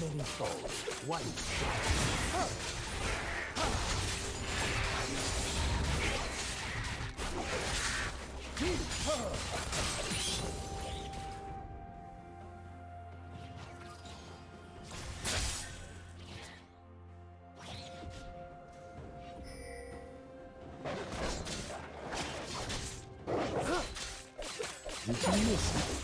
Many foes, one shot. You can miss it.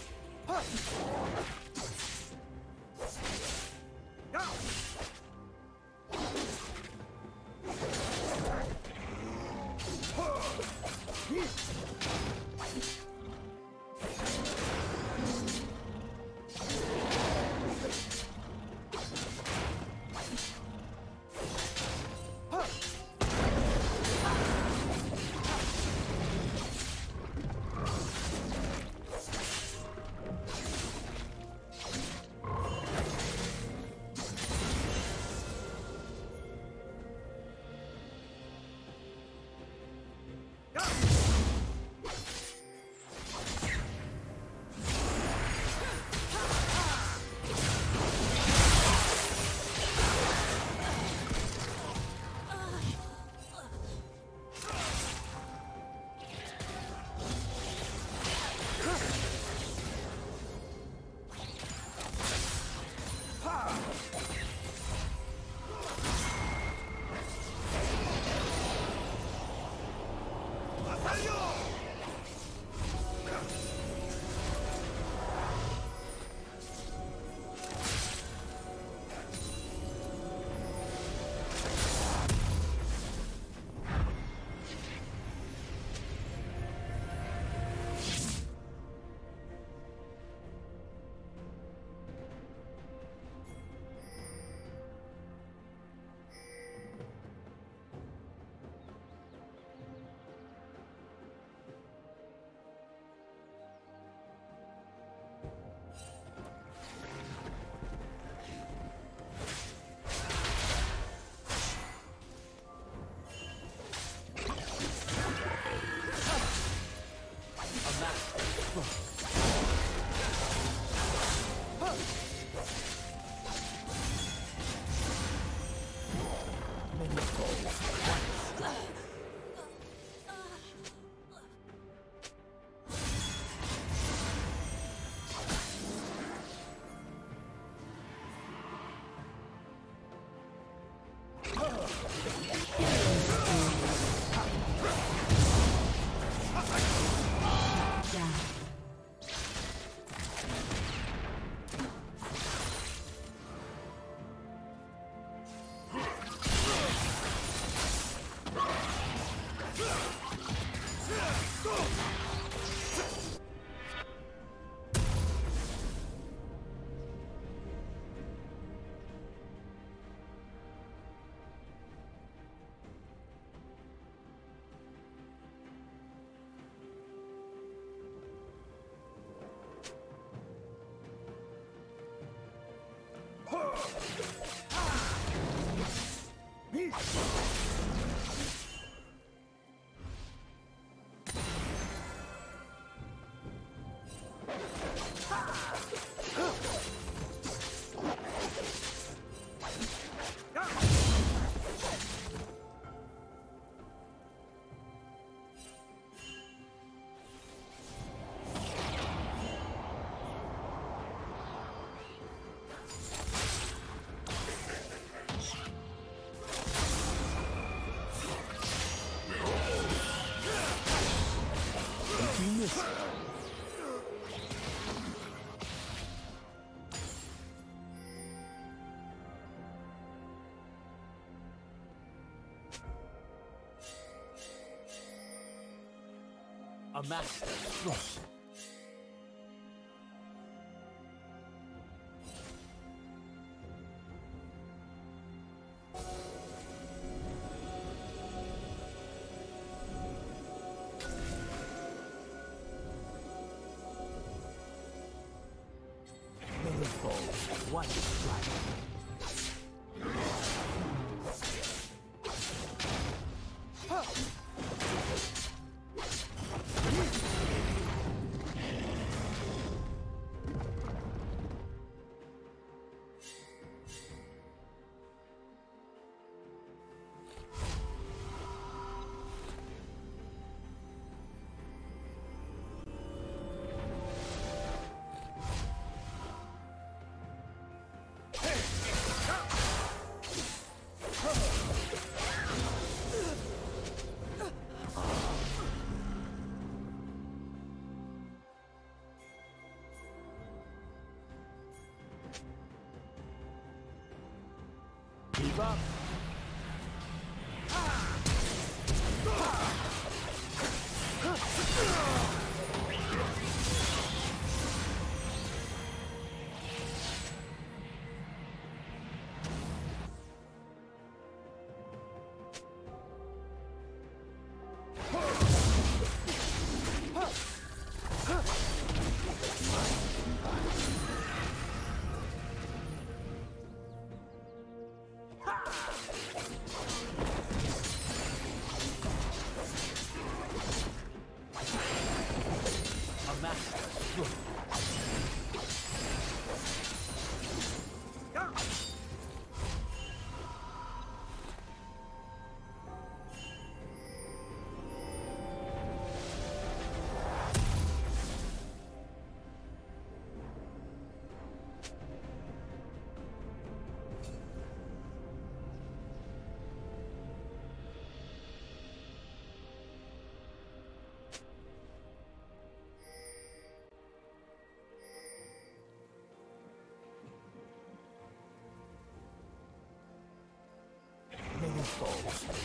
A master trust.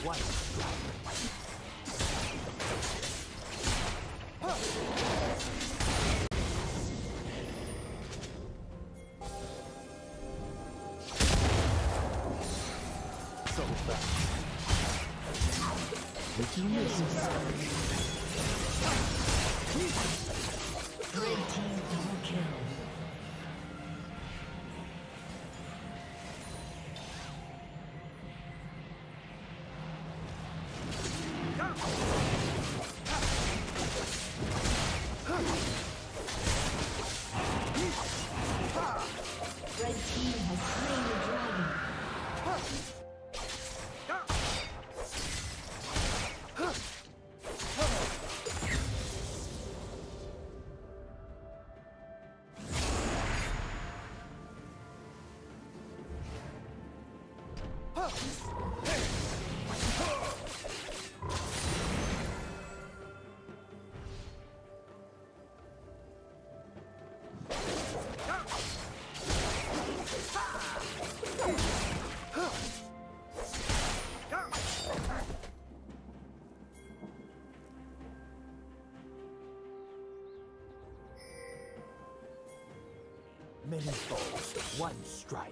One strike. Up. One strike. So fast. Did you miss us? Red team double kill. Many balls, one strike.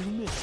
You missed.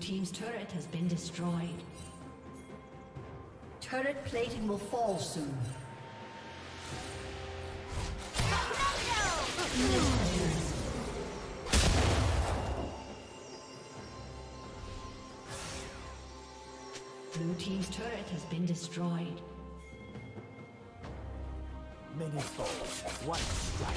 Team's turret has been destroyed. Turret plating will fall soon. Blue team's turret has been destroyed. Many falls, one strike.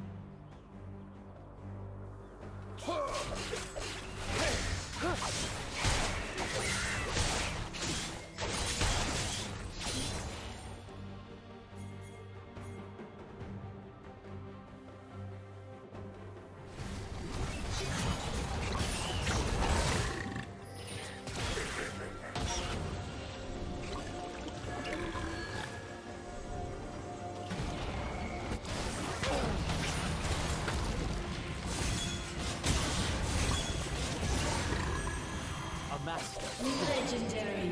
Legendary.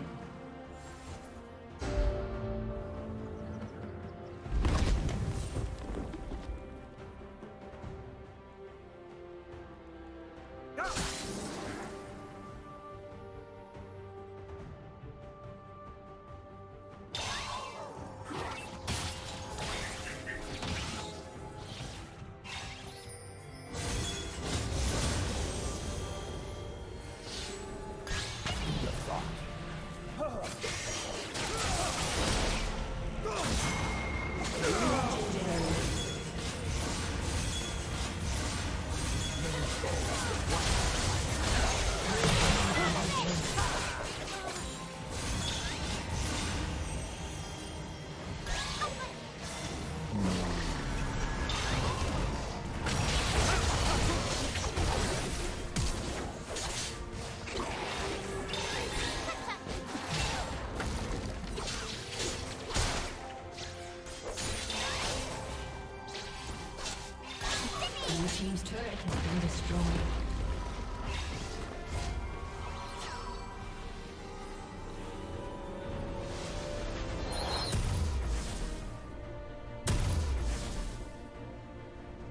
Team's turret has been destroyed.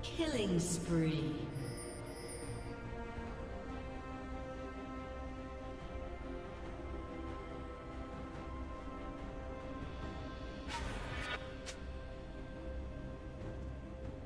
Killing spree.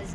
Has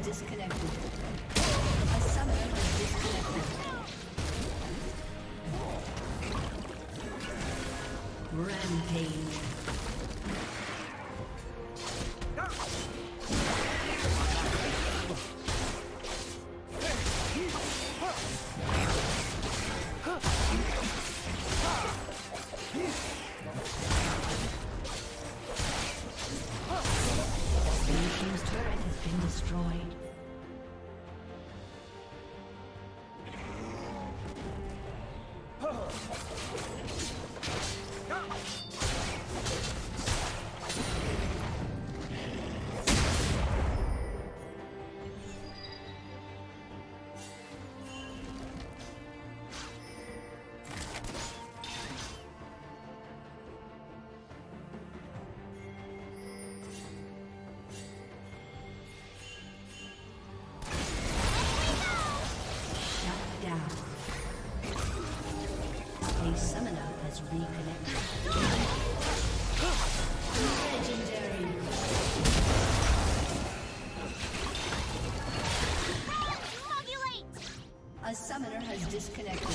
disconnected.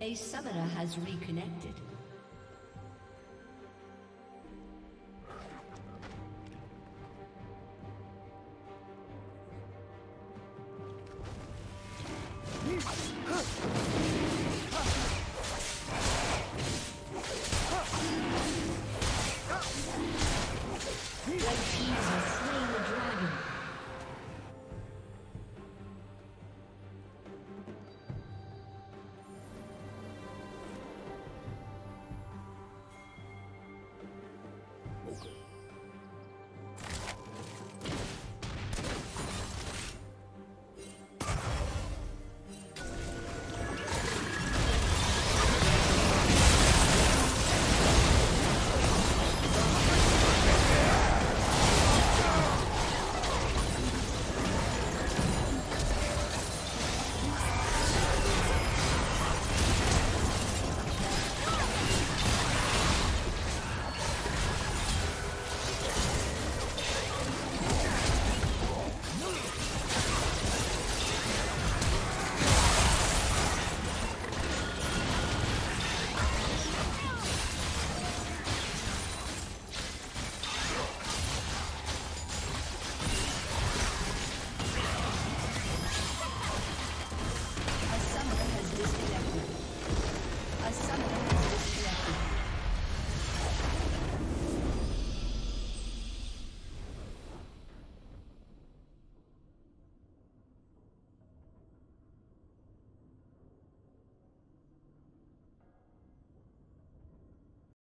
A summoner has reconnected.